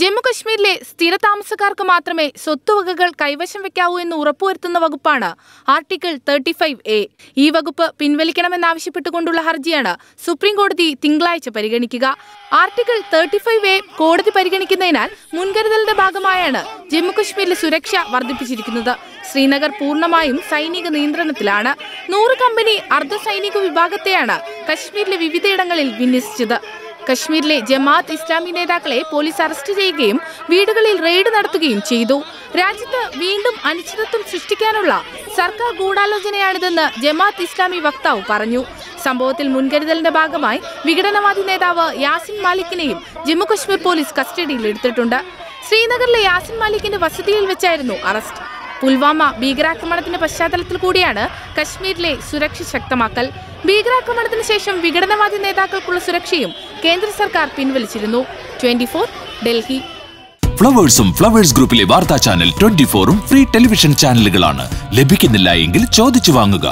ജമ്മു കശ്മീരിലെ സ്ഥിരതാമസക്കാർക്ക് മാത്രമേ സ്വത്തുവകകൾ കൈവശം വെക്കാവൂ എന്ന് ഉറപ്പുവരുത്തുന്ന വകുപ്പാണ് ആർട്ടിക്കിൾ 35A. ഈ വകുപ്പ് പിൻവലിക്കണമെന്നാവശ്യപ്പെട്ടുകൊണ്ടുള്ള ഹർജിയാണ് സുപ്രീംകോടതി തിങ്കളാഴ്ച പരിഗണിക്കുക. ആർട്ടിക്കിൾ 35A കോടതി പരിഗണിക്കുന്നതിനാൽ മുൻകരുതലിന്റെ ഭാഗമായാണ് ജമ്മു കശ്മീരിലെ സുരക്ഷ വർദ്ധിപ്പിച്ചിരിക്കുന്നത്. ശ്രീനഗർ പൂർണ്ണമായും സൈനിക നിയന്ത്രണത്തിലാണ്. 100 കമ്പനി അർദ്ധ സൈനിക വിഭാഗത്തെയാണ് കശ്മീരിലെ വിവിധയിടങ്ങളിൽ വിന്യസിച്ചത്. കശ്മീരിലെ ജമാഅത്ത് ഇസ്ലാമി നേതാക്കളെ പോലീസ് അറസ്റ്റ് ചെയ്യുകയും വീടുകളിൽ റെയ്ഡ് നടത്തുകയും ചെയ്തു. രാജ്യത്ത് വീണ്ടും അനിശ്ചിതത്വം സൃഷ്ടിക്കാനുള്ള സർക്കാർ ഗൂഢാലോചനയാണിതെന്ന് ജമാഅത്ത് ഇസ്ലാമി വക്താവ് പറഞ്ഞു. സംഭവത്തിൽ മുൻകരുതലിന്റെ ഭാഗമായി വിഘടനവാദി നേതാവ് യാസിൻ മാലിക്കിനെയും ജമ്മുകശ്മീർ പോലീസ് കസ്റ്റഡിയിലെടുത്തിട്ടുണ്ട്. ശ്രീനഗറിലെ യാസിൻ മാലിക്കിന്റെ വസതിയിൽ വെച്ചായിരുന്നു അറസ്റ്റ്. പുൽവാമ ഭീകരാക്രമണത്തിന്റെ പശ്ചാത്തലത്തിൽ കൂടിയാണ് കശ്മീരിലെ സുരക്ഷ ശക്തമാക്കൽ. ഭീകരാക്രമണത്തിന് ശേഷം വിഘടനവാദി നേതാക്കൾക്കുള്ള സുരക്ഷയും കേന്ദ്ര സർക്കാർ പിൻവലിച്ചിരുന്നു. 24 ഡൽഹി. ഫ്ലവേഴ്സും ഫ്ലവേഴ്സ് ഗ്രൂപ്പിലെ വാർത്താ ചാനൽ 24ഉം ഫ്രീ ടെലിവിഷൻ ചാനലുകളാണ്. ലഭിക്കുന്നില്ല എങ്കിൽ ചോദിച്ചു വാങ്ങുക.